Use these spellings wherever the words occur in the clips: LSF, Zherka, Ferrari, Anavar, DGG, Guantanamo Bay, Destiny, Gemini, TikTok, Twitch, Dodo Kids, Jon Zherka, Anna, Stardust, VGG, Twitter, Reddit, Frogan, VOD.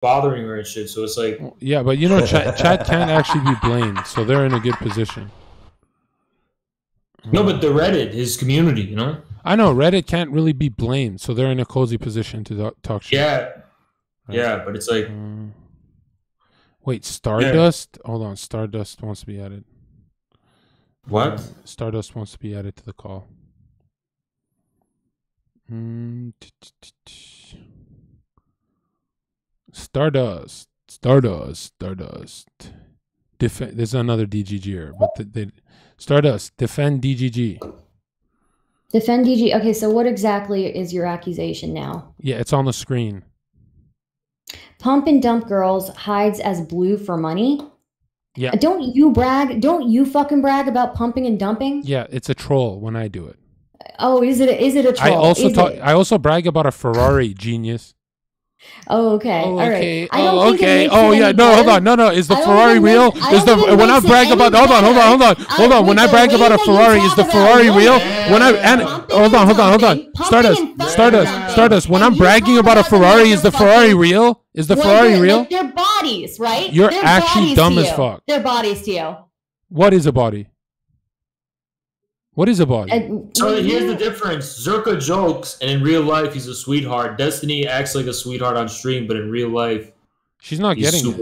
bothering her and shit. So it's like, yeah, but you know, Chad can't actually be blamed, so they're in a good position. No, but the Reddit, his community, you know. I know Reddit can't really be blamed, so they're in a cozy position to talk shit. Yeah, yeah, but it's like, wait, Stardust? Yeah. Hold on, Stardust wants to be added. What? Stardust wants to be added to the call. Stardust. Defend. There's another DGGer, but Stardust, defend DGG. Defend DG. Okay, so what exactly is your accusation now? Yeah, it's on the screen. Pump and dump girls hides as blue for money. Yeah. Don't you brag? Don't you fucking brag about pumping and dumping? Yeah, it's a troll when I do it. Oh, is it a troll? I also brag about a Ferrari, genius. Oh, okay. Oh, okay. All right. Hold on. No. Is the Ferrari real? Is the when I brag about hold on. When I brag about a Ferrari, is the Ferrari real? When I and hold on. Stardust. When I'm bragging about a Ferrari, is the Ferrari real? Is the Ferrari real? Their bodies, right? You're actually dumb as fuck. Their bodies to you. What is a body? What is a body? So here's the difference. Zherka jokes, and in real life, he's a sweetheart. Destiny acts like a sweetheart on stream, but in real life, she's not getting it.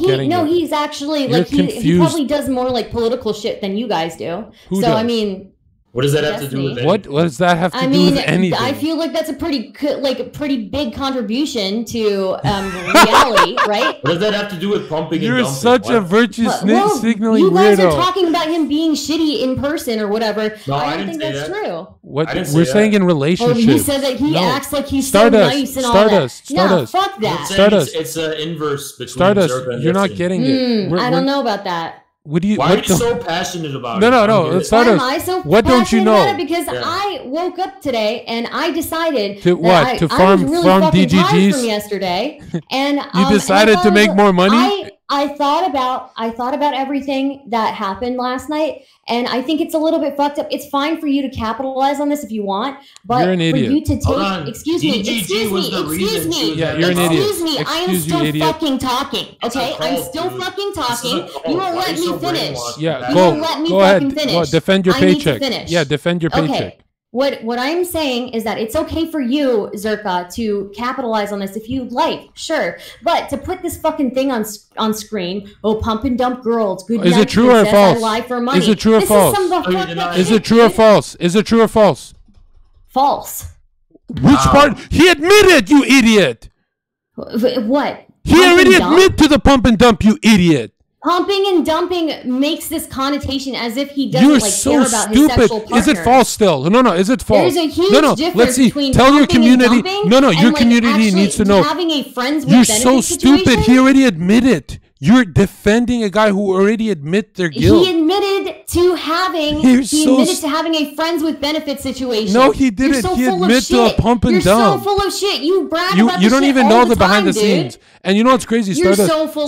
Yeah, he's actually like he probably does more like political shit than you guys do. Who does? I mean, what does that have to do with anything? What does that have to do with anything? I feel like that's a pretty big contribution to reality, right? What does that have to do with pumping and dumping? You're such a virtue signaling weirdo. You guys are talking about him being shitty in person or whatever. No, I don't think that's true. We're saying in relationships. Well, he said that he acts like he's so nice and all that. Stardust. No, fuck that. Stardust. It's an inverse between Stardust. You're not getting it. I don't know about that. Why are you so passionate about it? No. Why am I so passionate about it? Because I woke up today and I decided to farm DGGs from yesterday. And you decided to make more money. I thought about everything that happened last night, and I think it's a little bit fucked up. It's fine for you to capitalize on this if you want, but you're an idiot. For you to take excuse me. Yeah, you're an idiot. Excuse me, I am still fucking talking. Okay, I'm still fucking talking. You won't let me finish. Yeah, go ahead. Well, defend your paycheck. Yeah, defend your paycheck. What I'm saying is that it's okay for you, Zherka, to capitalize on this if you'd like, sure. But to put this fucking thing on screen, pump and dump girls, good night, princess, I lie for money. Is it true or false? Is it true or false? Is it true or false? False. Which part? He admitted, you idiot. What? He already admitted to the pump and dump, you idiot. Pumping and dumping makes this connotation as if he doesn't care about his sexual partner. Is it false still? No. Is it false? There's a huge difference between tell your community. Your community needs to know. Having a friends with benefits situation? He already admitted. You're defending a guy who already admitted their guilt. He admitted to having a friends with benefits situation. No, he didn't. He admitted to a pump and dump. You're so full of shit. You brag about this shit all the time, dude. You don't even know the behind the scenes. And you know what's crazy? Stardust,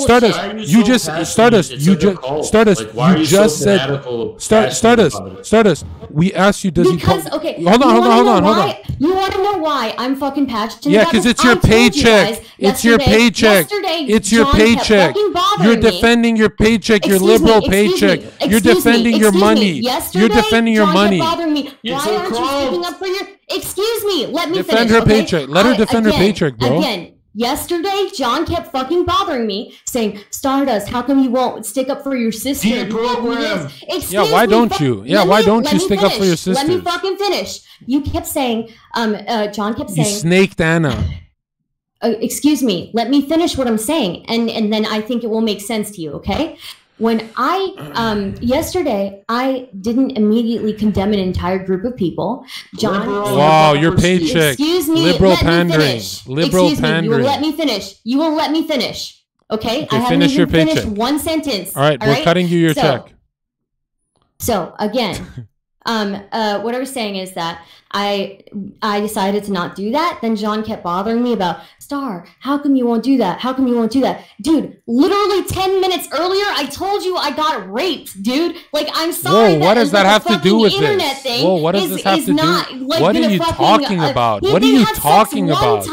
we asked you, does he pump? Okay, hold on. You want to know why I'm fucking passionate? Yeah, because it's your paycheck. It's your paycheck. It's your paycheck. You're defending your paycheck, your liberal paycheck. You're defending your money. You're defending your money. Why aren't you speaking up for your? Excuse me. Let me defend her paycheck. Let her defend her paycheck, bro. Yesterday, John kept fucking bothering me, saying, Stardust, how come you won't stick up for your sister? Why don't you stick up for your sister? Let me fucking finish. You kept saying, John kept saying. You snaked Anna. Excuse me, let me finish what I'm saying. And then I think it will make sense to you, okay? When I, yesterday, I didn't immediately condemn an entire group of people. John. Wow, your paycheck. Excuse me. Liberal pandering. Liberal pandering. You will let me finish. You will let me finish. Okay? I haven't even finished one sentence. All right, we're cutting you your check. So, again, What I was saying is that I decided to not do that. Then John kept bothering me about, Star, how come you won't do that? How come you won't do that? Dude, literally 10 minutes earlier, I told you I got raped, dude. Like, I'm sorry. Whoa, what does that have to do with this? Whoa, what does this have to do? What are you talking about? What are you talking about?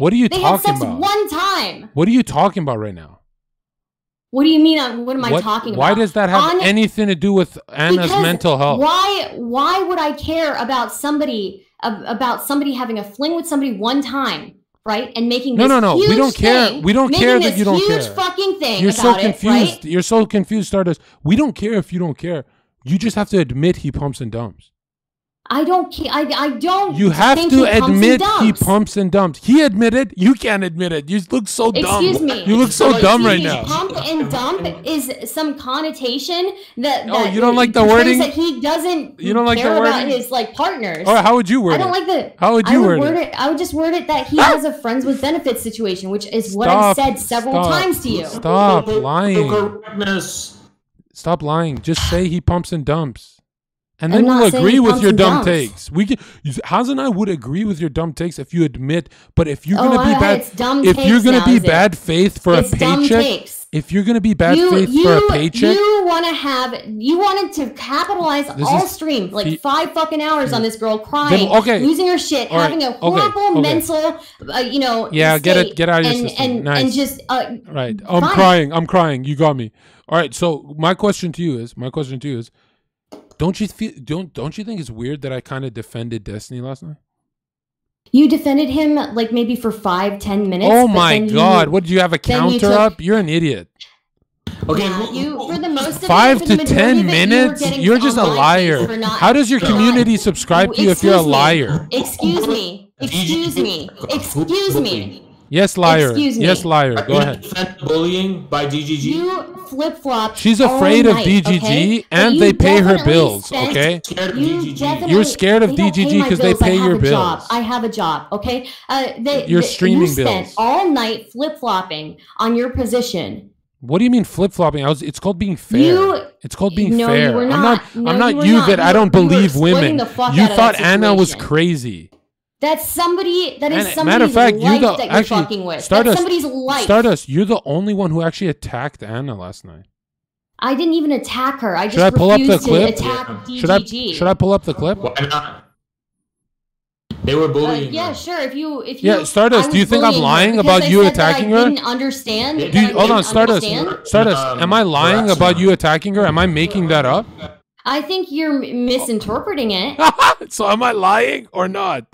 What are you talking about? One time. What are you talking about right now? What do you mean? What am I talking about? Why does that have anything to do with Anna's mental health? Why would I care about somebody having a fling with somebody one time, right? And making this huge we don't care. We don't care that you don't care. Huge fucking thing. You're so confused. Right? You're so confused, Stardust. We don't care if you don't care. You just have to admit he pumps and dumps. I don't care. I don't. You have to admit he pumps and dumps. He admitted. You can't admit it. You look so dumb. Excuse me. You look so dumb right now. Pump and dump is some connotation that. Oh, you don't like the wording. That he doesn't. You don't like the wording about his like partners. Or how would you word it? I don't like the. How would you word it? I would just word it that he has a friends with benefits situation, which is what I've said several times to you. Stop lying. Stop lying. Just say he pumps and dumps. And then we'll agree with your dumb takes. Hasan and I would agree with your dumb takes if you admit. But if you're gonna be bad, if you're gonna be bad faith for a paycheck, if you're gonna be bad faith for a paycheck, you wanted to capitalize all stream like 5 fucking hours on this girl crying, losing her shit, having a horrible mental, you know, yeah, get out of your system, and just right. I'm crying. You got me. All right. So my question to you is. Don't you think it's weird that I kind of defended Destiny last night? You defended him like maybe for 5, 10 minutes. Oh my god! What, did you have a counter up? You're an idiot. Okay, yeah, for the most 5 to 10 minutes. You're just a liar. How does your community subscribe to you if you're a liar? Excuse me. Excuse me. Excuse me. Yes, liar. Yes, liar. Go ahead. Bullying by DGG. You flip-flop. She's afraid of DGG, and they pay her bills, okay? You're scared of DGG because they pay your bills. I have a job, okay? You're streaming bills. You spent all night flip-flopping on your position. What do you mean flip-flopping? It's called being fair. It's called being fair. You were not. I'm not you that I don't believe women. You thought Anna was crazy. That's somebody. That is somebody's life that you're fucking with. Stardust, that's somebody's life. Stardust, you're the only one who actually attacked Anna last night. I didn't even attack her. I just refused to attack DGG. Should I pull up the clip? Why not? They were bullying. Yeah, sure. If you Stardust, do you think I'm lying about you attacking her? I didn't understand. Hold on, Stardust, am I lying about you attacking her? Am I making that up? I think you're misinterpreting it. So am I lying or not?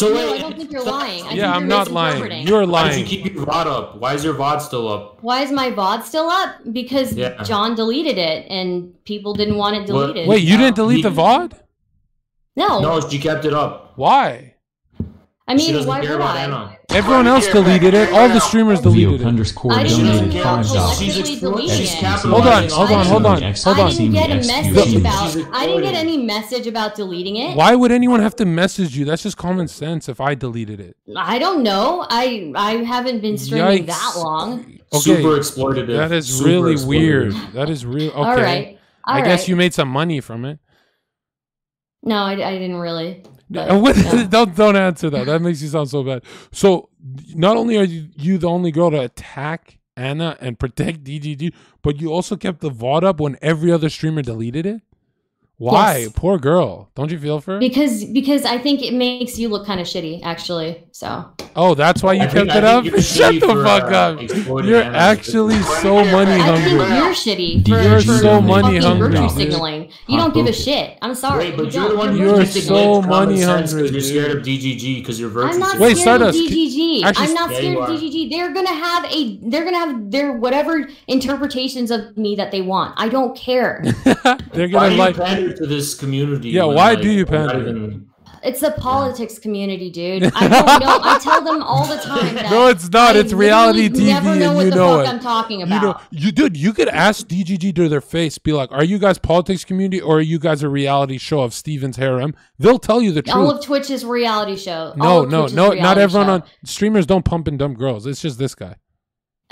No, I don't think you're lying. I'm not lying. You're lying. Why did you keep your VOD up? Why is your VOD still up? Why is my VOD still up? Because John deleted it and people didn't want it deleted. Wait, you didn't delete the VOD? No. No, she kept it up. Why? I mean, why would I? Everyone else deleted it. All the streamers deleted it. Hold on. I didn't get a message about. I didn't get any message about deleting it. Why would anyone have to message you? That's just common sense. If I deleted it, I don't know. I haven't been streaming that long. Okay. Super exploitative. That is really weird. That is real. Okay. All right. I guess you made some money from it. No, I didn't really. Don't answer that. That makes you sound so bad. So not only are you the only girl to attack Anna and protect DGG, but you also kept the VOD up when every other streamer deleted it? Why? Yes. Poor girl. Don't you feel for her? Because I think it makes you look kind of shitty, actually. So. Oh, that's why you kept it up? Shut the fuck up. You're actually so money hungry. I think you're shitty. You're so money hungry. You don't give a shit. I'm sorry. Wait, but you're the one who you're so money hungry. You're scared of DGG because you're virtue. I'm not scared of DGG. I'm not scared of DGG. They're gonna have their whatever interpretations of me that they want. I don't care. They're gonna like. To this community. Yeah, why do you pander? It's the politics community, dude. I don't know. I tell them all the time that no, it's not. It's reality TV. Never know what the fuck I'm talking about. Dude, you could ask DGG to their face, be like, are you guys politics community or are you guys a reality show of Steven's harem? They'll tell you the truth. All of Twitch is reality show. No, not everyone on streamers don't pump and dump girls. It's just this guy.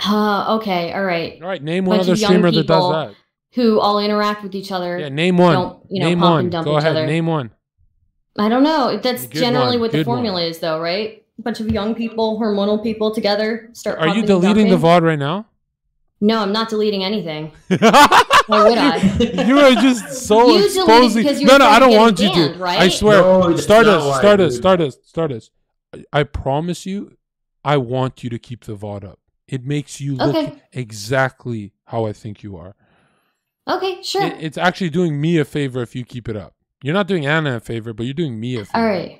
Okay, all right. All right, name one other streamer that does that. who all interact with each other. Yeah, name one. Don't, you know, name pump one. And dump Go each ahead. Other. Name one. I don't know. That's Good generally one. What the Good formula one. Is, though, right? A bunch of young people, hormonal people together start. Are you deleting the VOD right now? No, I'm not deleting anything. Why would I? You are just so exposing. No, I don't want you to. Right? I swear. No, Stardust. I promise you, I want you to keep the VOD up. It makes you look exactly how I think you are. Okay, sure. It's actually doing me a favor if you keep it up. You're not doing Anna a favor, but you're doing me a favor.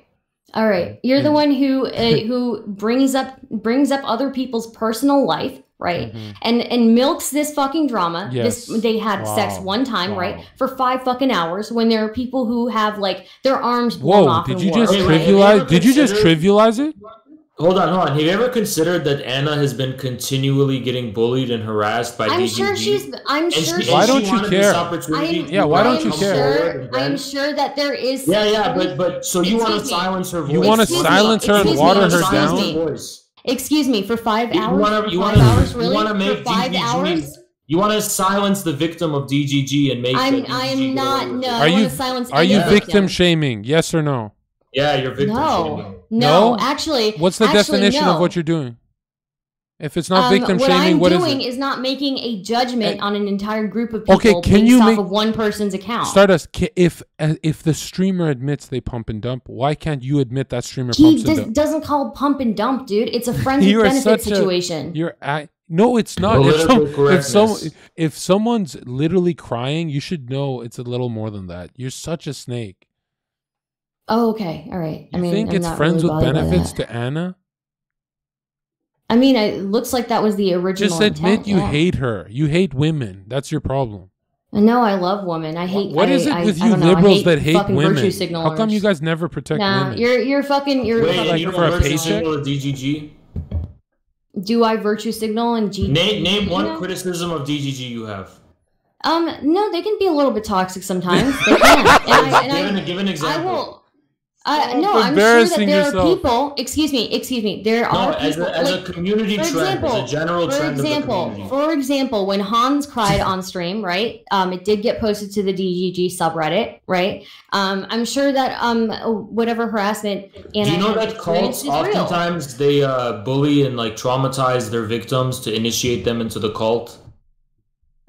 All right. You're the one who brings up other people's personal life, right? Mm-hmm. And milks this fucking drama. Yes. They had sex one time, right? For 5 fucking hours. When there are people who have like their arms blown off. Whoa! Did you just trivialize? Did you just trivialize it? Hold on. Have you ever considered that Anna has been continually getting bullied and harassed by DGG? I'm sure she's. Why don't you care? Why don't you care? I'm sure that there is. But so you want to silence her voice? You want to silence her and water her down? Excuse me, for 5 hours? You want to make DGG. You want to silence the victim of DGG and make. Are you victim shaming? Yes or no? Yeah, you're victim shaming. No, actually. What's the definition of what you're doing? If it's not victim shaming, what is it? What I'm doing is not making a judgment on an entire group of people based off of one person's account. Stardust, if the streamer admits they pump and dump, why can't you admit that streamer pumps and dump? He doesn't call pump and dump, dude. It's a friends with benefits situation. No, it's not. If someone's literally crying, you should know it's a little more than that. You're such a snake. Oh, okay. All right. I mean, think it's friends with benefits to Anna? I mean, it looks like that was the original. Just admit you hate her. You hate women. That's your problem. No, I love women. I hate. What is it with you liberals that hate women? How come you guys never protect women? You're fucking. You're for a paycheck. DGG. Do I virtue signal and GG? Name one criticism of DGG you have. No, they can be a little bit toxic sometimes. They can. Give an example. I will. No, I'm sure that there are people. Excuse me. There are people. As a community trend, for example, when Hans cried on stream, right? It did get posted to the DGG subreddit, right? I'm sure that whatever harassment. Do you know that cults oftentimes they bully and like traumatize their victims to initiate them into the cult?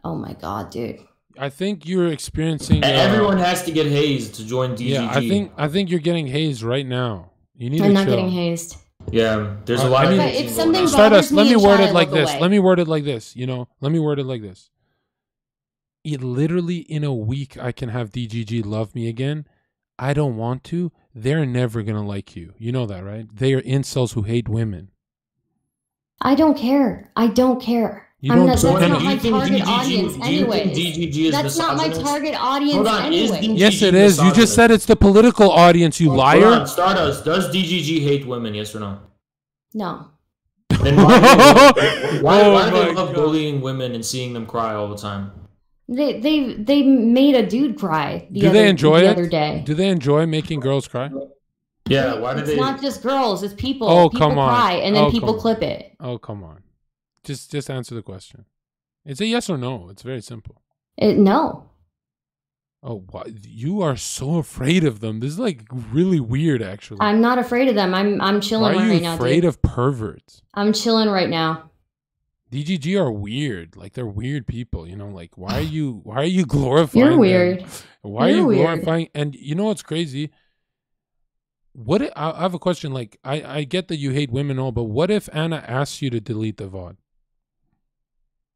Oh my god, dude. I think you're experiencing. Everyone has to get hazed to join DGG. Yeah, I think you're getting hazed right now. You need. I'm not getting hazed. Yeah, there's a lot. If something bothers me, let me word it like this. Let me word it like this. It literally in a week I can have DGG love me again. I don't want to. They're never gonna like you. You know that, right? They are incels who hate women. I don't care. That's not my target audience anyway. Yes, it is. You just said it's the political audience, you liar. Hold on, Stardust, does DGG hate women, yes or no? No. Then why do they love bullying women and seeing them cry all the time? They made a dude cry the other day. Do they enjoy making girls cry? Yeah, why do they? It's not just girls, it's people. Oh, come on. People cry, and then people clip it. Oh, come on. Just answer the question. It's a yes or no. It's very simple. No. Oh, wow. You are so afraid of them. This is like really weird, actually. I'm not afraid of them. I'm chilling right now. Why are you afraid of perverts? I'm chilling right now. DGG are weird. Like they're weird people. You know, like why are you glorifying? You're weird. Why are you glorifying? And you know what's crazy? What if, I have a question. Like I get that you hate women all, but what if Anna asks you to delete the VOD?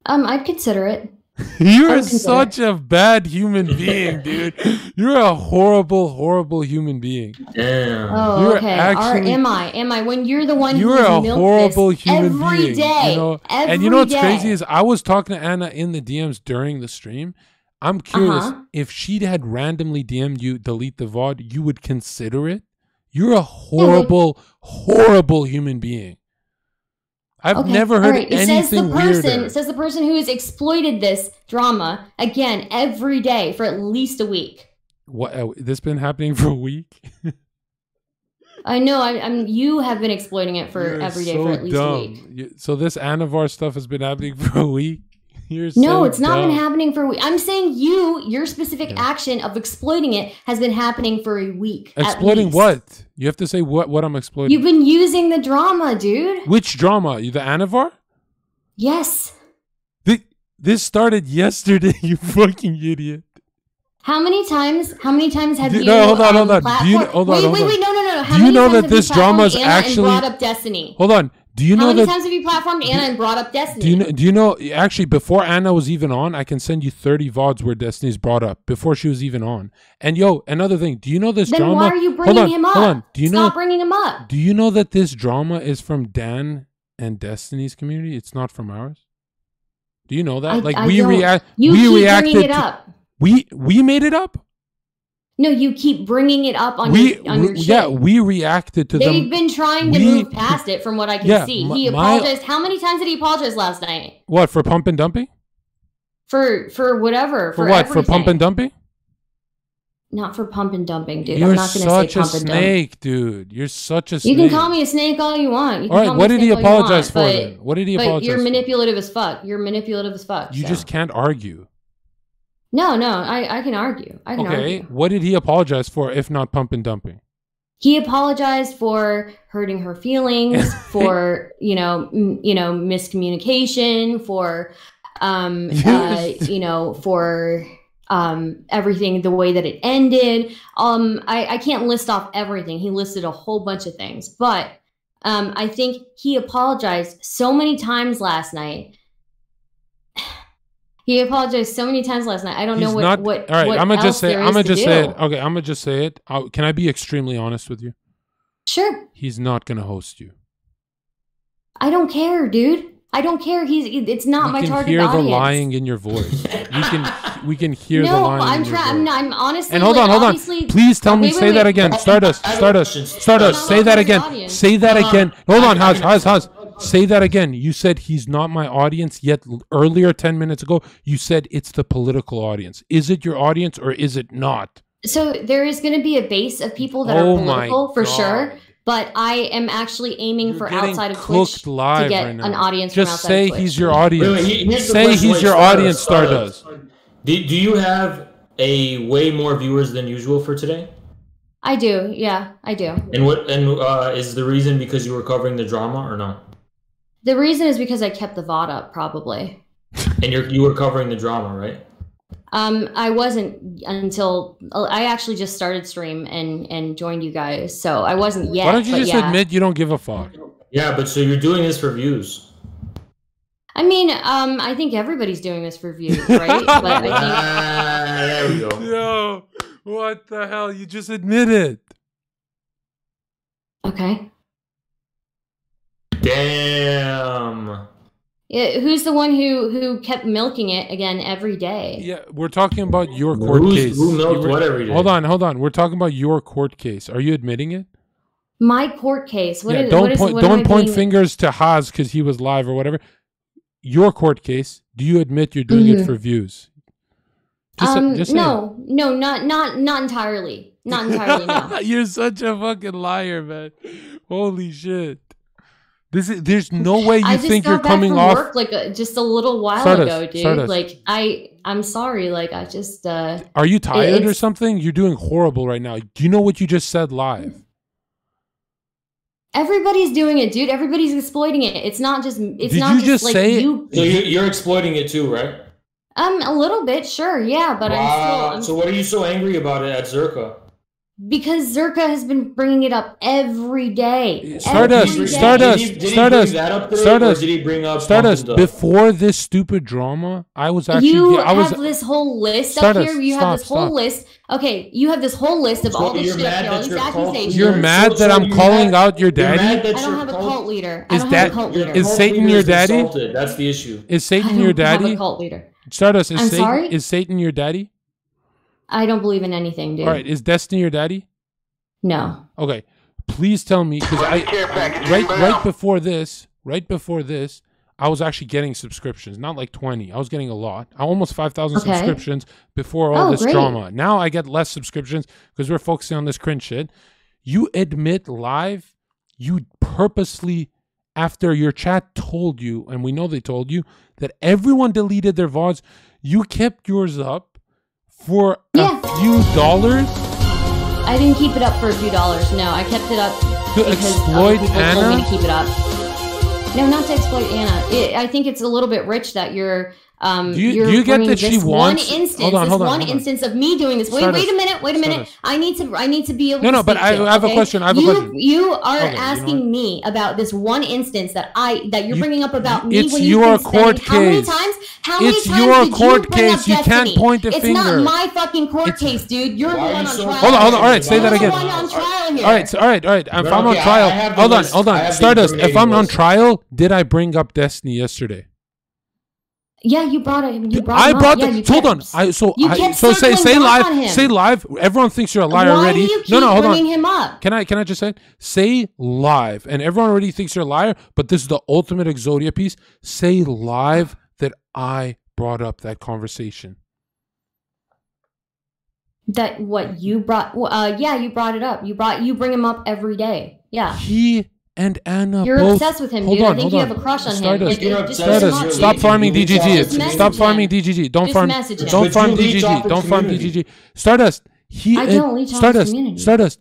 I'd consider it. You're such a bad human being, dude. You're a horrible, horrible human being. Damn. Oh, you're actually, am I? When you're the one you're who's a horrible human every being day, you know? And you know what's crazy is I was talking to Anna in the DMs during the stream. I'm curious if she had randomly DM'd you delete the VOD, you would consider it. You're a horrible, horrible human being. I've never heard anything weirder. It says the person who has exploited this drama, again, every day for at least a week. What? This been happening for a week? I know. You have been exploiting it for every day for at least a week. So this Anavar stuff has been happening for a week? You're so no, it's not dumb. Been happening for a week. I'm saying your specific action of exploiting it has been happening for a week. Exploiting what? You have to say what I'm exploiting. You've been using the drama, dude. Which drama? The Anavar? Yes. This started yesterday, you fucking idiot. How many times have you? No, hold on. Platform? Do you hold on? Wait, no. How do you know that this drama is actually brought up Destiny? Hold on. Do you know that? How many times have you platformed Anna and brought up Destiny? Do you know? Actually, before Anna was even on, I can send you 30 VODs where Destiny's brought up before she was even on. And yo, another thing. Do you know this drama? Then why are you bringing him up? Hold on. Do you know? Stop bringing him up. Do you know that this drama is from Dan and Destiny's community? It's not from ours. Do you know that? We keep reacted. We made it up? No, you keep bringing it up on your shit. Yeah, we reacted to them. They've been trying to move past it from what I can see. He apologized. How many times did he apologize last night? What, for pump and dumping? For whatever. For what, everything. For pump and dumping? Not for pump and dumping, dude. I'm not going to say pump and dumping. You're such a snake, dude. You're such a snake. You can call me a snake all you want. You can all right, what did he apologize for then? What did he apologize for? You're manipulative as fuck. You just can't argue. No, I can argue. I can argue. What did he apologize for if not pump and dumping? He apologized for hurting her feelings, for, you know, miscommunication, for, for everything, the way that it ended. I can't list off everything. He listed a whole bunch of things, but I think he apologized so many times last night. I don't know what. All right, I'm gonna just say. Okay, I'm gonna just say it. Can I be extremely honest with you? Sure. He's not gonna host you. I don't care, dude. I don't care. It's not my target audience. We can hear the lying in your voice. We can hear the lying. I'm honestly. And hold on. Please tell me. Say that again. Stardust. Say that again. Hold on, Haz. Say that again. You said he's not my audience, yet earlier 10 minutes ago you said it's the political audience. Is it your audience or is it not? So there is going to be a base of people that are political for sure, but I am actually aiming for outside of Twitch live to get an audience. Just from say he's your audience. Wait, say he's your audience, Stardust. Do you have a way more viewers than usual for today? I do. Yeah, I do. And what? And is the reason because you were covering the drama or no? The reason is because I kept the VOD up, probably. And you were covering the drama, right? I wasn't until I actually just started stream and joined you guys, so I wasn't yet. Why don't you just admit you don't give a fuck? Yeah, but so you're doing this for views. I mean, I think everybody's doing this for views, right? But I think... there we go. Yo, what the hell? You just admit it. Okay. Damn. Yeah, who's the one who kept milking it again every day? Yeah, we're talking about your court case. Who milked what every day? Hold on. We're talking about your court case. Are you admitting it? My court case. What? Yeah, don't point fingers to Haz because he was live or whatever. Your court case. Do you admit you're doing it for views? No, not entirely. Not entirely. No. You're such a fucking liar, man. Holy shit. There's no way you think you're coming off. I just got back from work just a little while ago, dude. Like I'm sorry. Like I just. Are you tired or something? You're doing horrible right now. Do you know what you just said live? Everybody's doing it, dude. Everybody's exploiting it. It's not just. It's not just like you. So you're exploiting it too, right? A little bit, sure, yeah, but wow. I'm still. So what are you so angry about it at Zherka? Because Zherka has been bringing it up every day. Stardust. Before this stupid drama, I was actually. You have this whole list up here. Okay, you have this whole list of all this shit up here, all these accusations. You're mad that I'm calling out your daddy? I don't have a cult leader. I don't have a cult leader. Is Satan your daddy? That's the issue. Is Satan your daddy? I don't have a cult leader. Stardust, is Satan your daddy? I don't believe in anything, dude. All right, is Destiny your daddy? No. Okay, please tell me, because right before this, I was actually getting subscriptions, not like 20. I was getting a lot. I almost 5,000 subscriptions before all this drama. Now I get less subscriptions because we're focusing on this cringe shit. You admit live, you purposely after your chat told you, and we know they told you, that everyone deleted their VODs, you kept yours up for a few dollars? I didn't keep it up for a few dollars, no. I kept it up to exploit Anna? Told me to keep it up. No, not to exploit Anna. I think it's a little bit rich that you're... do you get that she wants one instance of me doing this? Wait a minute. I need to be able to speak. I have a question. You are asking me about this one instance that you're bringing up about me. It's your court case. How many times did you bring up Destiny? You can't point a finger. It's not my fucking court case, dude. You're the one on trial. Hold on. All right, say that again. All right. If I'm on trial, hold on. Stardust, if I'm on trial, did I bring up Destiny yesterday? Yeah, you brought him. So say live. Everyone thinks you're a liar already. Why do you keep bringing him up? Can I just say? Say live, and everyone already thinks you're a liar. But this is the ultimate Exodia piece. Say live that I brought up that conversation. That what you brought? Yeah, you brought it up. You bring him up every day. Yeah. He. And Anna, you're obsessed with him, dude. I think you have a crush on him. Stardust, stop farming DGG. Stop farming DGG. Don't farm DGG. Stardust,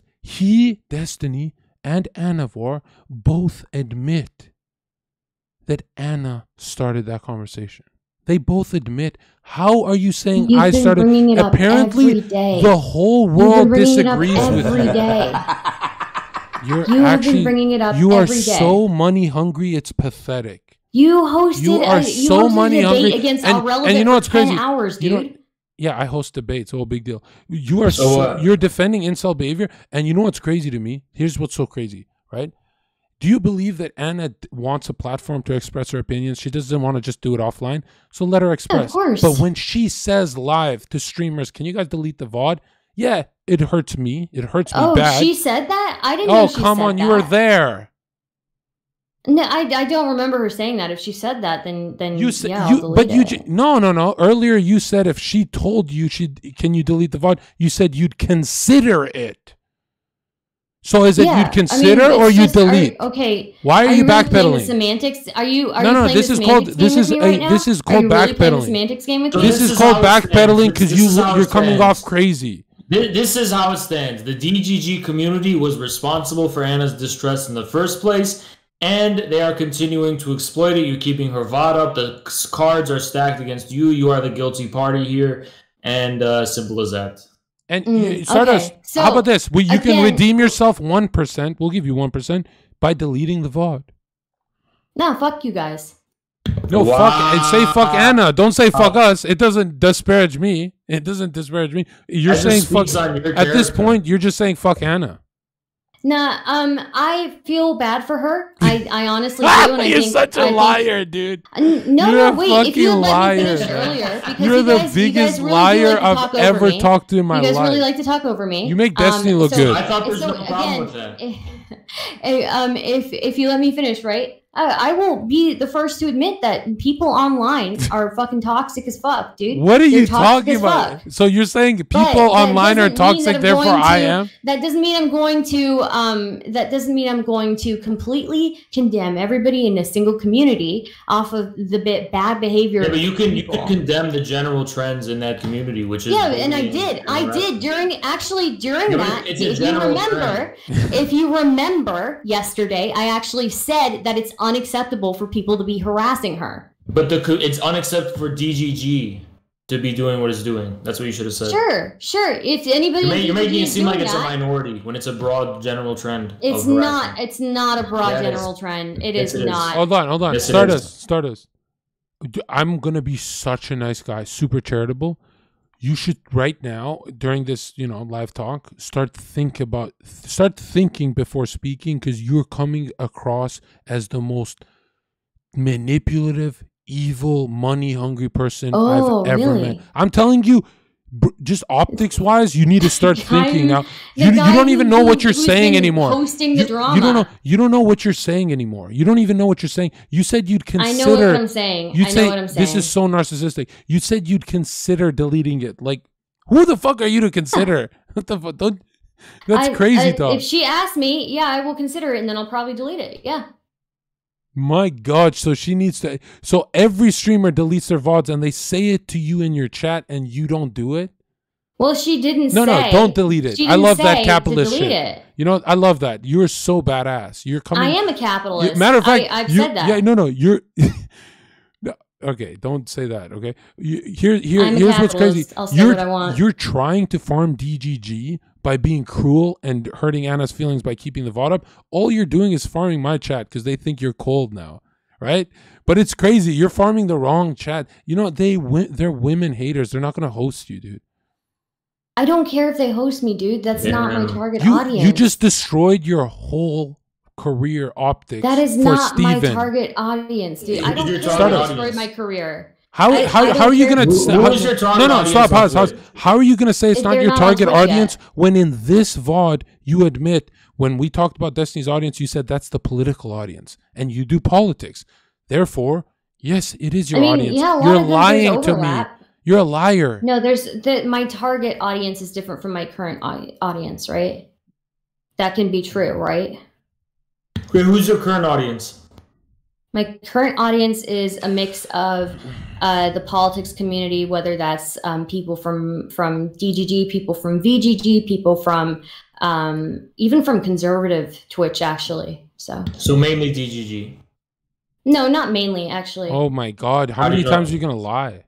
Destiny, and Anavor both admit that Anna started that conversation. They both admit. How are you saying I started? Apparently, the whole world disagrees with me. You have been bringing it up every day. You are so money hungry, it's pathetic. You hosted a debate against irrelevant for 10 hours, dude. Yeah, I host debates. Oh, big deal. You're defending incel behavior, and you know what's crazy to me? Here's what's so crazy, right? Do you believe that Anna wants a platform to express her opinions? She doesn't want to just do it offline, so let her express. Yeah, of course. But when she says live to streamers, can you guys delete the VOD? Yeah, it hurts me. It hurts me bad. Oh, she said that? I didn't know she said that. Oh, come on. You were there. No, I don't remember her saying that. If she said that, then you said, yeah, no. Earlier you said if she told you, can you delete the VOD? You said you'd consider it. So is it you'd consider or you delete? Okay. Why are you backpedaling? Semantics? Are you playing this semantics game with me right now? This is called backpedaling. Semantics game with me? This is called backpedaling because you're coming off crazy. This is how it stands. The DGG community was responsible for Anna's distress in the first place, and they are continuing to exploit it. You're keeping her VOD up. The cards are stacked against you. You are the guilty party here, and simple as that. And Stardust, okay. So, how about this? You can redeem yourself 1%. We'll give you 1% by deleting the VOD. Nah, fuck you guys. No, fuck, and say fuck Anna. Don't say fuck us. It doesn't disparage me. You're saying fuck. At this point, you're just saying fuck Anna. Nah, I feel bad for her. I honestly do. And I think, you're such a liar, dude. No, wait. If you had let me finish earlier, because you're the biggest liar I've ever talked to in my life. You guys really like to talk over me. You make Destiny look good. I thought there was no problem with that. If you let me finish, right? I won't be the first to admit that people online are fucking toxic as fuck, dude. What are you talking about? So you're saying people online are toxic, therefore I am? That doesn't mean I'm going to completely condemn everybody in a single community off of the bad behavior. Yeah, but you can condemn the general trends in that community, which is and I did, if you remember yesterday, I actually said that it's unacceptable for people to be harassing her. But it's unacceptable for DGG to be doing what it's doing. That's what you should have said. Sure. If anybody, you're making it seem like it's a minority when it's a broad general trend. It's not. It's not a broad general trend. It is not. Hold on. Stardust. I'm gonna be such a nice guy, super charitable. You should right now during this, live talk, start thinking before speaking, because you're coming across as the most manipulative, evil, money-hungry person I've ever met. I'm telling you, just optics-wise, you need to start thinking now. You don't even know what you're saying anymore. You don't know what you're saying anymore. You don't even know what you're saying. You said you'd consider. I know what I'm saying. I know what I'm saying. This is so narcissistic. You said you'd consider deleting it. Like, who the fuck are you to consider? What the fuck? That's crazy, though. If she asks me, yeah, I will consider it, and then I'll probably delete it. Yeah. My God, so she needs to... So every streamer deletes their VODs and they say it to you in your chat and you don't do it? Well, she didn't say... No, don't delete it. I love that capitalist shit. You know, I love that. You're so badass. You're coming... I am a capitalist. Matter of fact... I've said that. Yeah, no, you're... Okay, don't say that, okay? Here's what's crazy. I'll say what I want. You're trying to farm DGG by being cruel and hurting Anna's feelings by keeping the VOD up. All you're doing is farming my chat because they think you're cold now, right? But it's crazy. You're farming the wrong chat. You know, they're women haters. They're not going to host you, dude. I don't care if they host me, dude. That's not my target audience. You just destroyed your whole career optics. That is not my target audience, dude. I don't destroy my career. How are you gonna? No, stop, pause. How are you gonna say it's not your target audience when in this VOD you admit, when we talked about Destiny's audience, you said that's the political audience and you do politics. Therefore, yes, it is your audience. You're lying to me. You're a liar. No, my target audience is different from my current audience, right? That can be true, right? Wait, who's your current audience? My current audience is a mix of the politics community, whether that's people from DGG, people from VGG, people from even from conservative Twitch, actually. So mainly DGG. No, not mainly, actually. Oh my God! How many times are you gonna lie?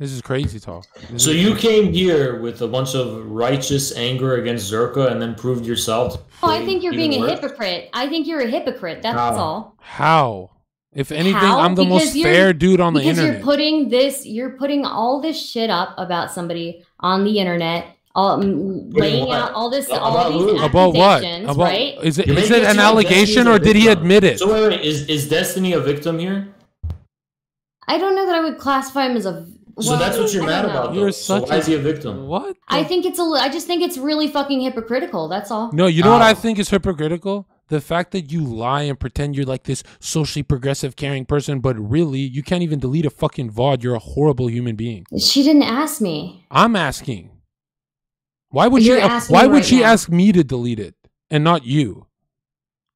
This is crazy talk. So you came here with a bunch of righteous anger against Zherka and then proved yourself. Oh, I think you're being a hypocrite. I think you're a hypocrite. That's all. How? If anything, I'm the most fair dude on the internet. Because you're putting all this shit up about somebody on the internet, laying out all these accusations, right? Is it an allegation or did he admit it? So wait, is Destiny a victim here? I don't know that I would classify him as a... So that's what you're mad about. You're such why is he a victim? What? I just think it's really fucking hypocritical. That's all. No, you know what I think is hypocritical? The fact that you lie and pretend you're like this socially progressive, caring person, but really you can't even delete a fucking VOD. You're a horrible human being. She didn't ask me. I'm asking. Why would she ask me to delete it and not you?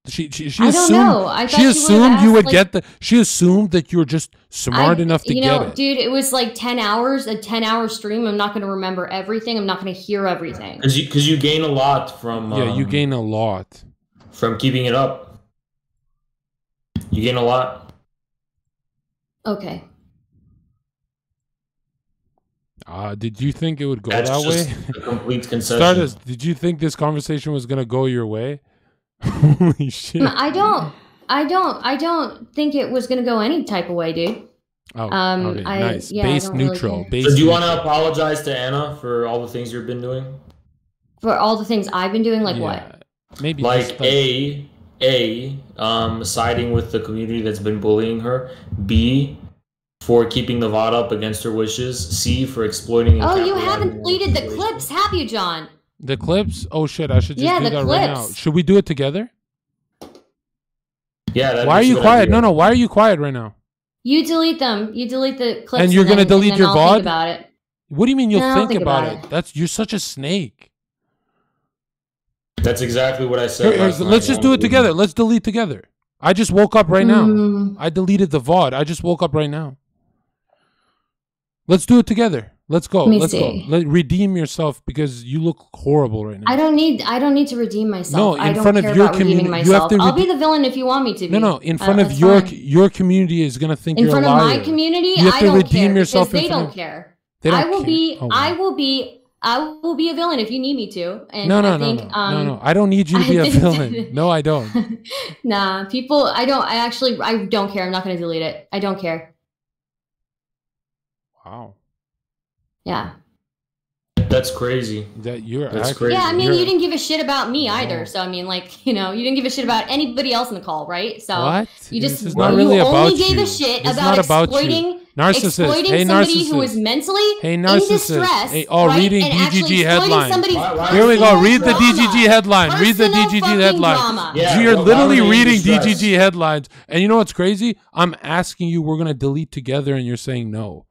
She I assumed, don't know. I she assumed asked, you would like, get the. She assumed that you were just smart enough to get it. Dude, it was like 10 hours, a 10-hour stream. I'm not going to remember everything. I'm not going to hear everything. Because you gain a lot from. Yeah, you gain a lot from keeping it up. You gain a lot. Okay. Did you think it would go that way? A complete concession. Stardust, did you think this conversation was going to go your way? Holy shit. I don't think it was gonna go any type of way, dude. Oh, okay. Nice. Yeah, base neutral. Really so do you want to apologize to Anna for all the things you've been doing? For all the things I've been doing, like what? Maybe like siding with the community that's been bullying her. B, for keeping the VOD up against her wishes. C, for exploiting. Oh, you haven't deleted the clips, have you, John? The clips? Oh shit, I should just do that right now. Should we do it together? Yeah. Why are you quiet? No, why are you quiet right now? You delete them. You delete the clips. And you're going to delete your VOD? I'll think about it. What do you mean you'll think about it? You're such a snake. That's exactly what I said. Let's just do it together. Let's delete together. I just woke up right now. I deleted the VOD. I just woke up right now. Let's do it together. Let's go. Redeem yourself because you look horrible right now. I don't need to redeem myself. No, in front of your community, you have to. I'll be the villain if you want me to be. No. In front of your community is gonna think you're a liar. In front of my community, I don't care because they don't care. I will be a villain if you need me to. And no. I don't need you to be a villain. No, I don't. Nah, people. I don't care. I'm not gonna delete it. I don't care. Wow. Yeah, that's crazy. That's crazy. Yeah, I mean, you didn't give a shit about me either. So I mean, like, you know, you didn't give a shit about anybody else in the call, right? So you only gave a shit about exploiting somebody who was mentally in distress. Reading DGG headline. Here we go. Read the DGG headline. Read the DGG headline. You're literally reading DGG headlines. And you know what's crazy? I'm asking you. We're gonna delete together, and you're saying no.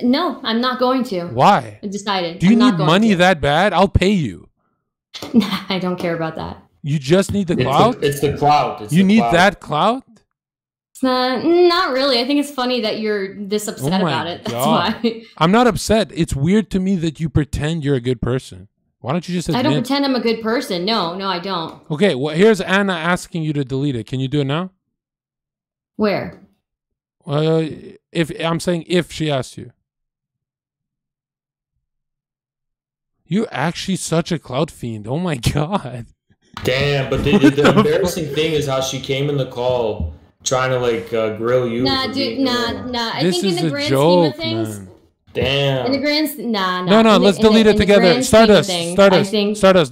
No, I'm not going to. Why? I decided. Do you need money that bad? I'll pay you. I don't care about that. You just need the clout? It's the clout. It's that clout? Not really. I think it's funny that you're this upset about it. That's why. I'm not upset. It's weird to me that you pretend you're a good person. Why don't you just admit? I don't pretend I'm a good person. No, no, I don't. Okay, well, here's Anna asking you to delete it. Can you do it now? Where? If I'm saying if she asks you. You're actually such a clout fiend. Oh, my God. Damn, but the embarrassing thing is how she came in the call trying to, like, grill you. Nah, dude, nah. I think in the grand scheme of things... Man. Damn. In the grand... Nah. No, let's delete it together. Stardust,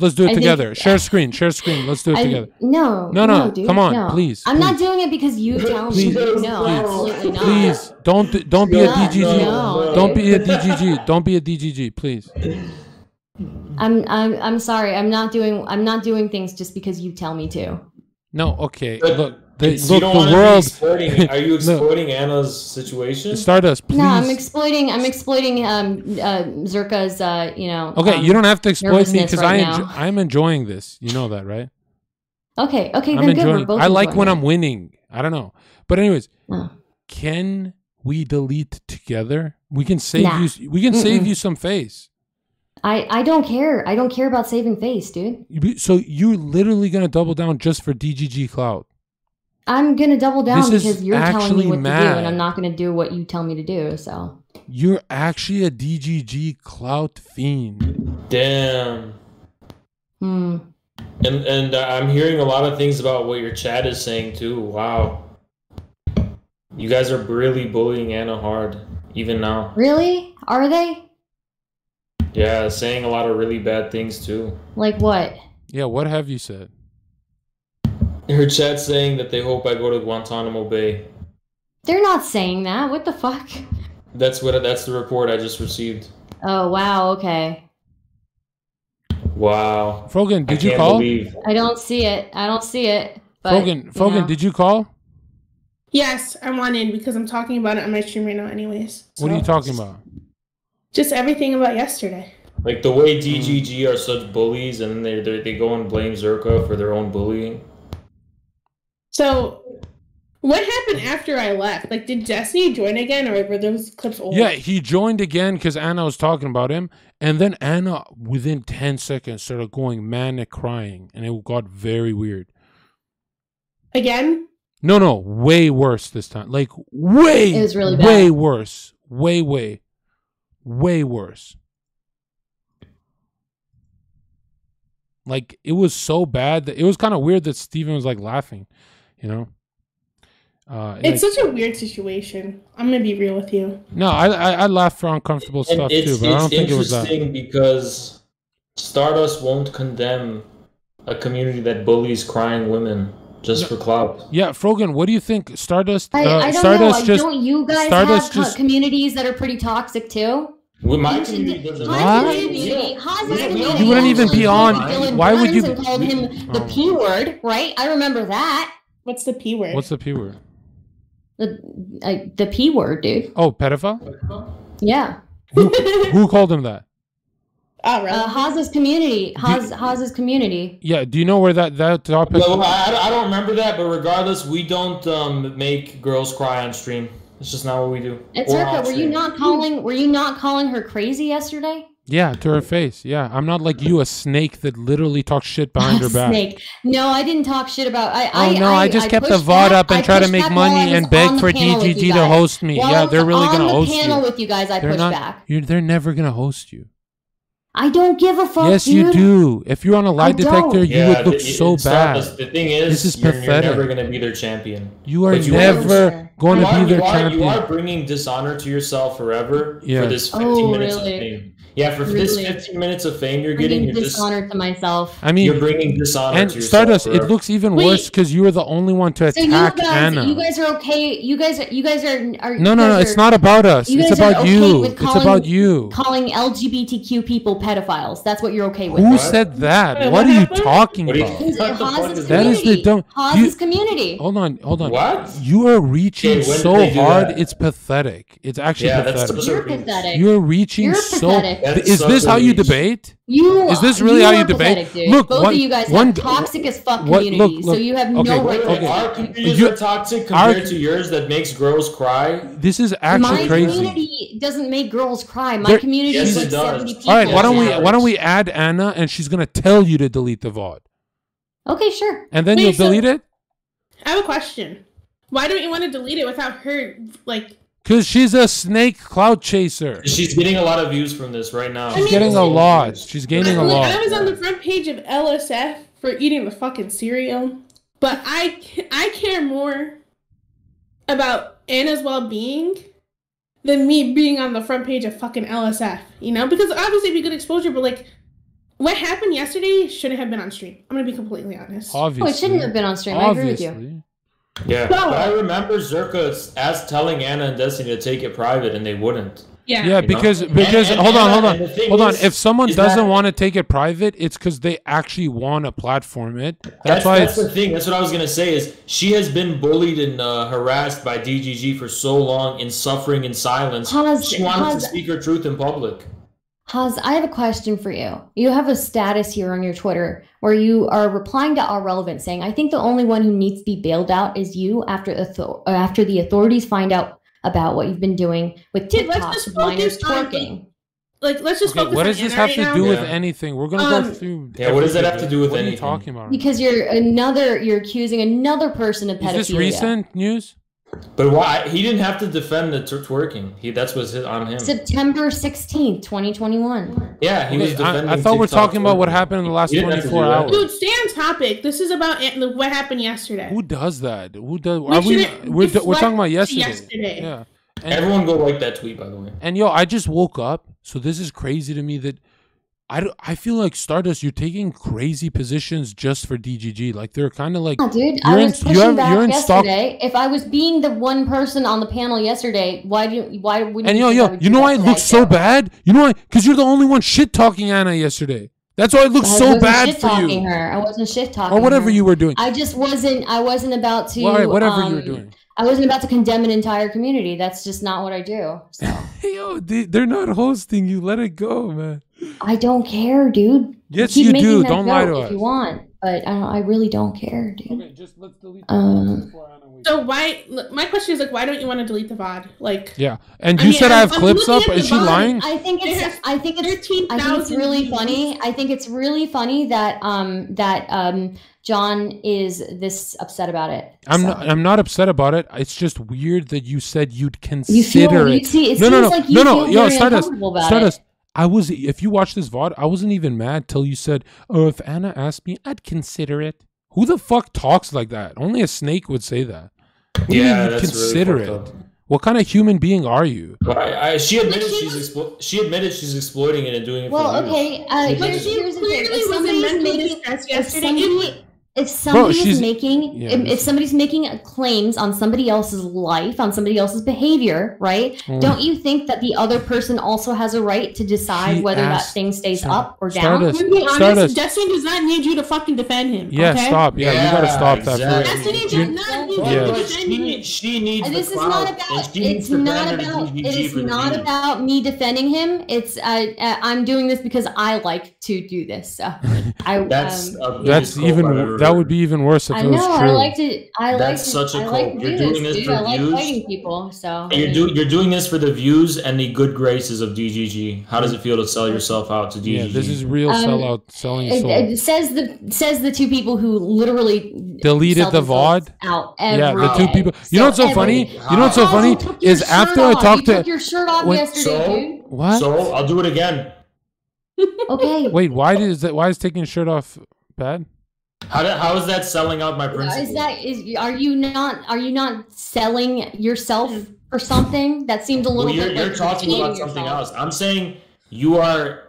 let's do it together. Share screen. Let's do it together. No, dude. Come on, please. I'm not doing it because you tell me. No, absolutely not. Please, don't be a DGG. Don't be a DGG. Don't be a DGG, please. I'm sorry. I'm not doing things just because you tell me to. No, okay. Are you exploiting Anna's situation? Stardust, please. No, I'm exploiting Zherka's you know. Okay, you don't have to exploit me because I'm enjoying this. You know that, right? Okay, then good. We're both enjoying when I'm winning. I don't know. But anyways, can we delete together? We can save you save you some face. I don't care. I don't care about saving face, dude. So you're literally going to double down just for DGG clout. I'm going to double down because you're telling me what to do and I'm not going to do what you tell me to do. So you're actually a DGG clout fiend. Damn. And I'm hearing a lot of things about what your chat is saying too. Wow. You guys are really bullying Anna hard even now. Really? Are they? Yeah, saying a lot of really bad things too. Like what? Yeah, what have you said? Her chat's saying that they hope I go to Guantanamo Bay. They're not saying that. What the fuck? That's the report I just received. Oh wow, okay. Wow. Frogan, did you call? I don't see it. But, Frogan, did you call? Yes, I want in because I'm talking about it on my stream right now anyways. What are you talking about? Just everything about yesterday. Like the way DGG are such bullies and they go and blame Zherka for their own bullying. So, what happened after I left? Like, did Destiny join again or were those clips old? Yeah, he joined again because Anna was talking about him. And then Anna, within 10 seconds, started going manic crying. And it got very weird. Again? No, way worse this time. Like, way, it was really bad. Way worse. Way worse. Like, it was so bad that it was kind of weird that Steven was like laughing, you know? It's like, such a weird situation. I'm gonna be real with you. No, I laugh for uncomfortable stuff too, but I don't think it was that. It's interesting because Stardust won't condemn a community that bullies crying women just for clout. Yeah, Frogan, what do you think? Stardust, I don't Stardust know. Just, don't you guys Stardust have just, communities that are pretty toxic too? With my community, you wouldn't even be on. Why would you? Called him the P word, right? I remember that. What's the P word? What's the P word? The P word, dude. Oh, pedophile? Yeah. Who called him that? Haz's community. Haz's community. Yeah. Do you know where that topic? No, I don't remember that. But regardless, we don't make girls cry on stream. It's just not what we do. And Zherka, were you not calling her crazy yesterday? Yeah, to her face. Yeah, I'm not like you, a snake that literally talks shit behind her back. Snake. No, I didn't talk shit about. I just kept the VOD up and tried to make money and beg for DGG to host me. Yeah, they're really gonna host you. On the panel with you guys, I pushed back. They're never gonna host you. I don't give a fuck. Yes, you do. If you're on a lie detector, you would look so bad. The thing is, you're never going to be their champion. You are never going to be their champion. You are bringing dishonor to yourself forever for this 15 minutes of fame. Yeah, for this 15 minutes of fame, you're getting dishonor to myself. I mean, you're bringing dishonor to yourself. Stardust, it looks even worse because you were the only one to attack Anna. You guys are okay. You guys are. No, it's not about us. It's about you. It's about you. Calling LGBTQ people pedophiles. That's what you're okay with. Who said that? What are you talking about? That is the dumb. Haz's community. Hold on. What? You are reaching so hard. It's pathetic. It's actually pathetic. You're reaching so Is this how you debate? Is this really how you debate? Look, both of you guys have toxic as fuck communities, so you have no right to. Our communities are toxic compared to yours that makes girls cry. This is actually crazy. My community doesn't make girls cry. My community is like 70 people. All right, why don't we add Anna, and she's gonna tell you to delete the VOD. Okay, sure. And then you'll delete it. I have a question. Why don't you want to delete it without her, like? Because she's a snake cloud chaser. She's getting a lot of views from this right now. She's getting a lot. She's gaining a lot. I was on the front page of LSF for eating the fucking cereal. But I care more about Anna's well-being than me being on the front page of fucking LSF. You know? Because obviously it'd be good exposure, but like, what happened yesterday shouldn't have been on stream. I'm going to be completely honest. Obviously. Oh, it shouldn't have been on stream. Obviously. I agree with you. Yeah, but I remember Zherka as telling Anna and Destiny to take it private, and they wouldn't. Yeah, yeah, because hold on. If someone doesn't want to take it private, it's because they actually want to platform it. That's the thing. That's what I was gonna say. Is she has been bullied and harassed by DGG for so long and suffering in silence. She wanted to speak her truth in public. Haz, I have a question for you. You have a status here on your Twitter where you are replying to All Relevant saying, I think the only one who needs to be bailed out is you after the authorities find out about what you've been doing with TikTok minors twerking. Like, let's just focus on Anna right now. What does this have to do with anything? We're going to go through. Yeah, what does that have to do with anything? What are you talking about? Because you're accusing another person of pedophilia. Is this recent news? But why? He didn't have to defend the twerking. That's what's on him. September 16th, 2021. Yeah, he was defending. I thought we're talking about what happened in the last 24 hours. Dude, stay on topic. This is about what happened yesterday. Who does that? Who does? We're talking about yesterday. Yeah. And everyone go like that tweet, by the way. And yo, I just woke up, so this is crazy to me that I feel like Stardust, you're taking crazy positions just for DGG. Like, they're kind of like... Yeah, dude, I was pushing back yesterday. If I was being the one person on the panel yesterday, why wouldn't you... And yo, you know why it looks so bad? You know why? Because you're the only one shit-talking Anna yesterday. That's why it looks so bad for you. I wasn't shit-talking her. Or whatever you were doing. I just wasn't... I wasn't about to... Well, whatever you were doing. I wasn't about to condemn an entire community. That's just not what I do. So. Yo, they're not hosting you. Let it go, man. I don't care, dude. Yes, you do. Don't lie to us. If you want, but I really don't care, dude. Okay, just let's delete. So why? My question is like, why don't you want to delete the VOD? Like, yeah. And you said I have clips up. Is she lying? I think it's really funny. I think it's really funny that John is this upset about it. I'm not upset about it. It's just weird that you said you'd consider it. No. Yo, Stardust. If you watch this VOD, I wasn't even mad till you said, oh, if Anna asked me, I'd consider it. Who the fuck talks like that? Only a snake would say that. Yeah, that's consider really it. What kind of human being are you? Well, she admitted she's exploiting it and doing it for okay. Here's the thing. If somebody's making claims on somebody else's life, on somebody else's behavior, right? Don't you think that the other person also has a right to decide whether that thing stays up or down? To be honest, Destiny does not need you to fucking defend him. Yeah, okay? Stop. Yeah, you gotta stop that. Destiny does not need you to defend him. She needs. This is not about. It's not about. It is not about me defending him. It's I'm doing this because I like to do this. So that's even more. That would be even worse if it was true. I know. I like to do this, dude. I like fighting people. So you're doing this for the views and the good graces of DGG. How does it feel to sell yourself out to DGG? Yeah, this is real sellout selling. It says the two people who literally deleted the VOD out. Yeah, the two people. You know what's so funny? You know what's so funny is after I talked to you. Took your shirt off yesterday, dude. What? So I'll do it again. Okay. Wait, why is taking a shirt off bad? How is that selling out my principles? Are you not selling yourself for something? That seems a little bit. You're talking about something else. I'm saying you are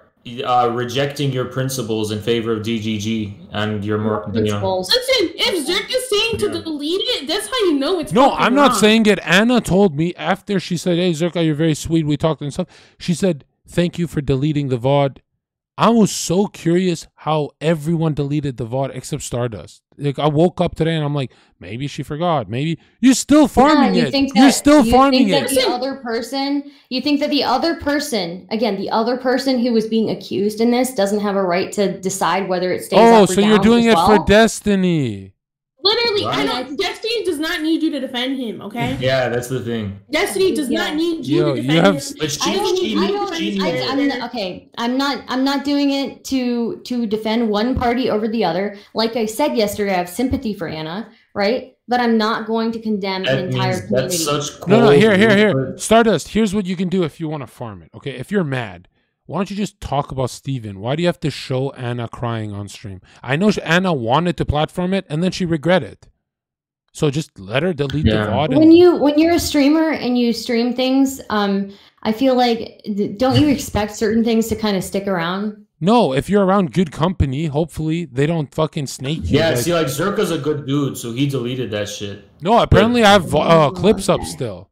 rejecting your principles in favor of DGG and your principles. Listen, if Zerk is saying to delete it, that's how you know it's no. I'm not saying it. Anna told me after she said, "Hey, Zerka, you're very sweet. We talked and stuff." She said, "Thank you for deleting the VOD. I was so curious how everyone deleted the VOD except Stardust. Like, I woke up today and I'm like, maybe she forgot. Maybe you're still farming it. The other person, you think that the other person, again, the other person who was being accused in this doesn't have a right to decide whether it stays up or down. Oh, so you're doing it for Destiny. Literally, right. Destiny does not need you to defend him, okay? Yeah, that's the thing. Destiny does not need you to defend him. But I'm not doing it to defend one party over the other. Like I said yesterday, I have sympathy for Anna, right? But I'm not going to condemn an entire community. That's such cool. No, here. Stardust, here's what you can do if you want to farm it, okay? If you're mad, why don't you just talk about Steven? Why do you have to show Anna crying on stream? I know Anna wanted to platform it, and then she regretted it. So just let her delete the VOD. When you're a streamer and you stream things, I feel like, don't you expect certain things to kind of stick around? No, if you're around good company, hopefully they don't fucking snake you. Yeah, see, like, Zherka's a good dude, so he deleted that shit. No, apparently I have clips up still.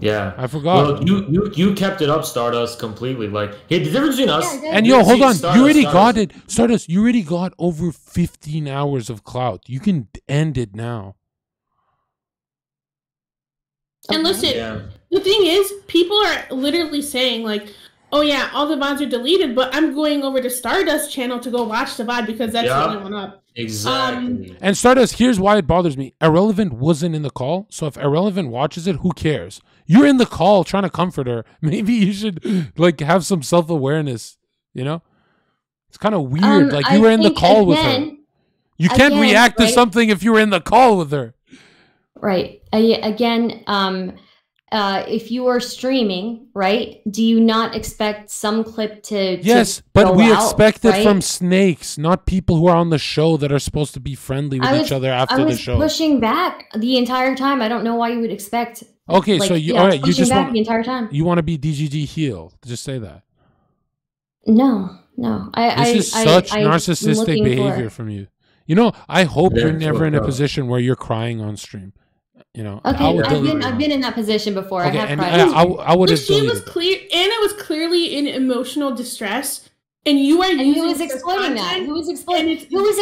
Yeah, I forgot. Well, you kept it up, Stardust, completely. Like, hey, the difference between us and hold on, Stardust, Stardust, you already got over 15 hours of clout. You can end it now. And listen, the thing is, people are literally saying, like, oh yeah, all the VODs are deleted, but I'm going over to Stardust channel to go watch the VOD because that's the only one up. Exactly. And Stardust, here's why it bothers me. Irrelevant wasn't in the call, so if Irrelevant watches it, who cares? You're in the call trying to comfort her. Maybe you should, like, have some self-awareness, you know? It's kind of weird. Like, you were in the call with her. You can't react to something if you were in the call with her. Right. If you are streaming, right, do you not expect some clip to Yes, but we expect it from snakes, not people who are on the show that are supposed to be friendly with each other after the show. I was pushing back the entire time. I don't know why you would expect. Okay, like, so you just back the entire time. You want to be DGG heel. Just say that. No, no. This is such narcissistic behavior from you. You know, I hope you're never in a position where you're crying on stream. You know, okay, I've been in that position before. Okay, I have I would have Anna was clearly in emotional distress, and you are who was exploiting that? Who was exploiting that? Who was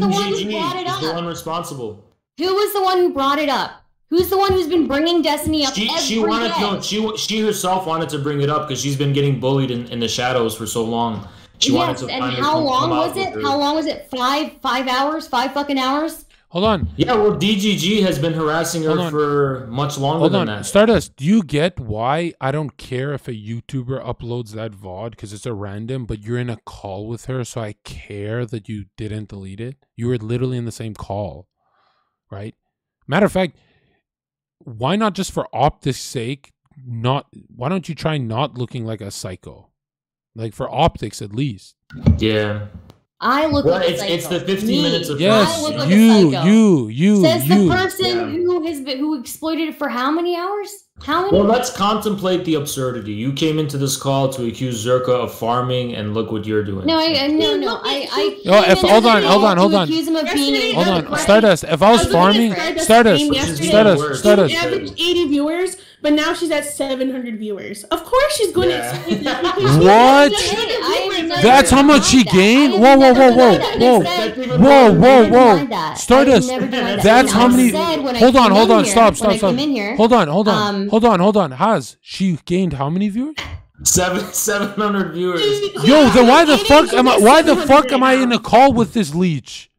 the one who brought it up? The one responsible. Who was the one who brought it up? Who's the one who's been bringing Destiny up she herself wanted to bring it up because she's been getting bullied in the shadows for so long. She wanted to. And how long was it? How long was it? Five fucking hours. Hold on. Yeah, well, DGG has been harassing her for much longer than that. Stardust, do you get why I don't care if a YouTuber uploads that VOD because it's a random, but you're in a call with her, so I care that you didn't delete it? You were literally in the same call, right? Matter of fact, why not just for optics' sake, why don't you try not looking like a psycho? Like, for optics, at least. Yeah. I look like a psycho. It's the 15 minutes of I look like a psycho. Says the person who exploited it for how many hours? How many? Well, let's contemplate the absurdity. You came into this call to accuse Zherka of farming, and look what you're doing. No, hold on. Accuse him of being Stardust. If I was farming, Stardust. She averaged 80 viewers, but now she's at 700 viewers. Of course, she's going to explain that. What? That's how much she gained? Whoa! Stardust. That's how many? Hold on. Stop. Hold on. Haz, she gained how many viewers? 700 viewers. Yo, then why the fuck am I? Why the fuck am I in a call with this leech?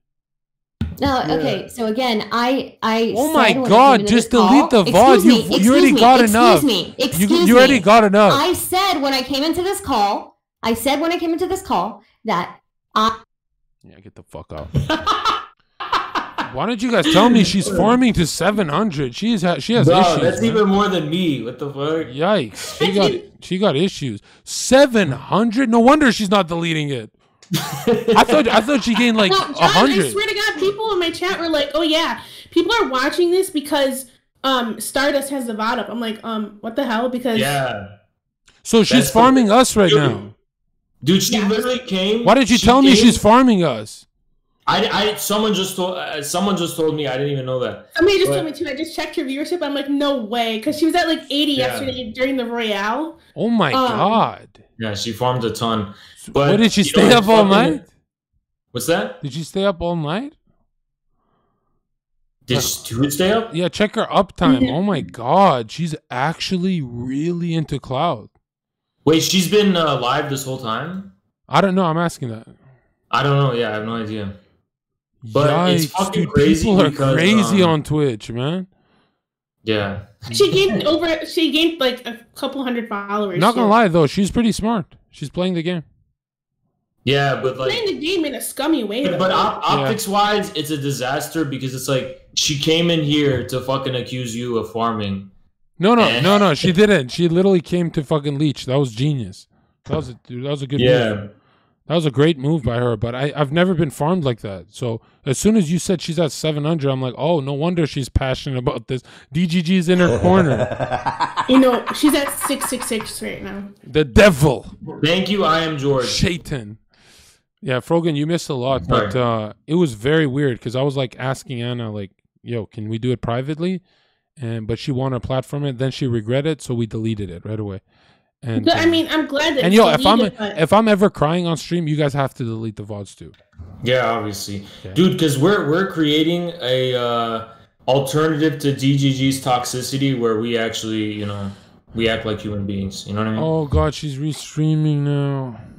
No, okay. So again, I. Oh my god! Just delete the VOD. You already got enough. Excuse me. You already got enough. I said when I came into this call. That I. Yeah, get the fuck out. Why don't you guys tell me she's farming to 700? She has issues. That's even more than me. What the fuck? Yikes! She got issues. 700? No wonder she's not deleting it. I thought she gained like 100. I swear to God, people in my chat were like, "Oh yeah, people are watching this because Stardust has the VOD up." I'm like, what the hell?" Because so she's farming us right now, dude. She literally came. Why did you tell me she's farming us? Someone just told me. I didn't even know that. Somebody just told me too. I just checked her viewership. I'm like, no way, because she was at like 80 yesterday during the Royale. Oh my god! Yeah, she farmed a ton. But did she stay up all night? What's that? Did she stay up all night? Did she stay up? Yeah, check her uptime. Yeah. Oh my god, she's actually really into cloud. Wait, she's been live this whole time? I don't know. I'm asking that. I don't know. Yeah, I have no idea. But yikes, it's fucking crazy. People are crazy on Twitch, man. Yeah. She gained over. She gained like a couple hundred followers. Not gonna lie though, she's pretty smart. She's playing the game. Yeah, but like playing the game in a scummy way. But optics wise, it's a disaster because it's like she came in here to fucking accuse you of farming. No, she didn't. She literally came to fucking leech. That was genius. That was a good move. That was a great move by her, but I've never been farmed like that. So as soon as you said she's at 700, I'm like, oh, no wonder she's passionate about this. DGG's in her corner. You know, she's at 666 right now. The devil. Thank you, I am George. Shaitan. Yeah, Frogan, you missed a lot, but it was very weird because I was like asking Anna, like, yo, can we do it privately? But she wanted to platform it. Then she regretted it, so we deleted it right away. And I mean, I'm glad that. And yo, if I'm ever crying on stream, you guys have to delete the VODs too. Yeah, obviously, dude, because we're creating a alternative to DGG's toxicity, where we actually, you know, we act like human beings. You know what I mean? Oh god, she's restreaming now.